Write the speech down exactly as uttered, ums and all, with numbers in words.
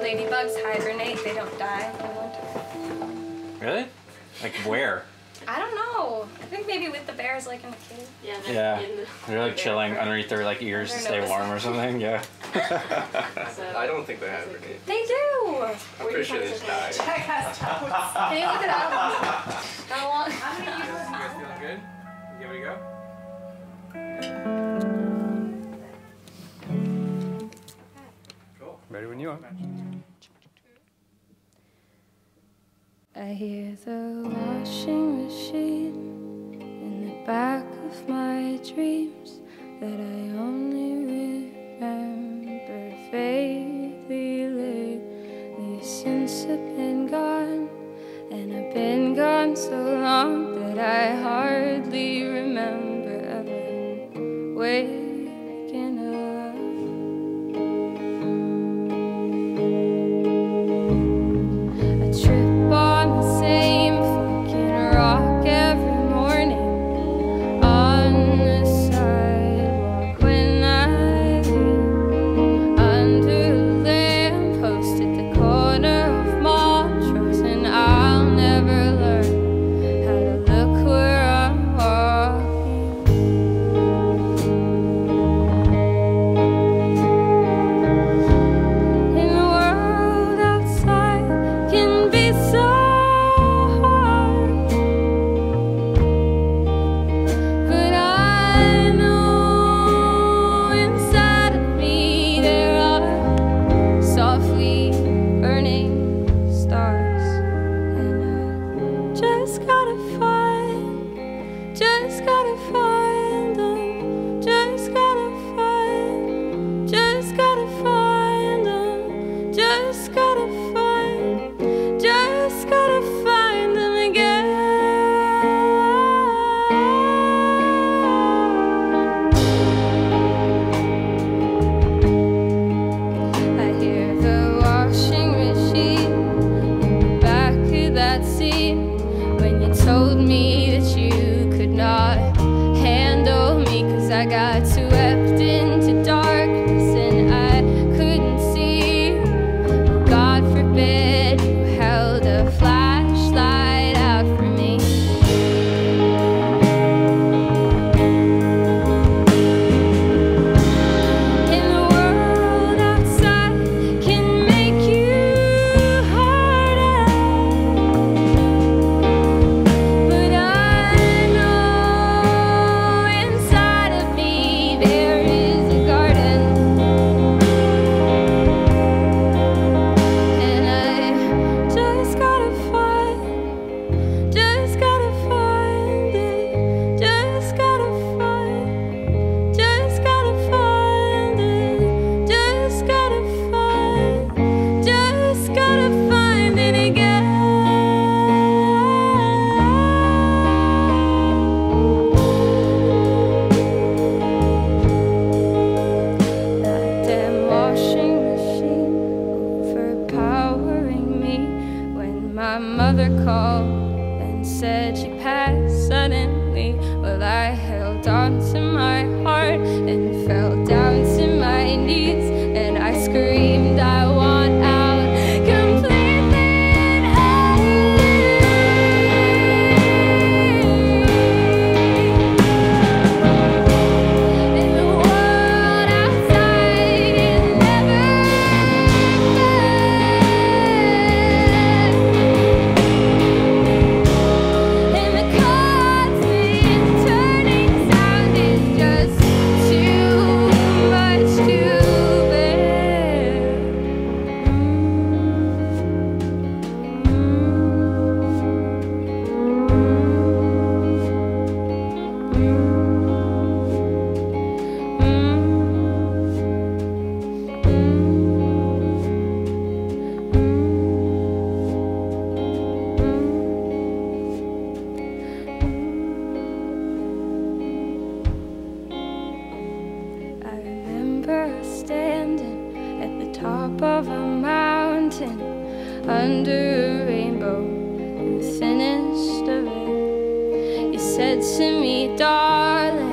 know, ladybugs hibernate. They don't die in the winter. Really? Like where? I don't know. I think maybe with the bears, like in the cave. Yeah. Yeah. In the They're like chilling bear. underneath their like ears to stay warm or something. Yeah. So, I don't think they hibernate. They do. I'm pretty sure they just die. Can you look it up? How long? How many years? You guys feeling good? Give it a go. Cool. Ready when you are. I hear the washing machine in the back of my dreams that I only remember vaguely lately. Since I've been gone, and I've been gone so long that I hardly remember ever waking up. Said to me, darling.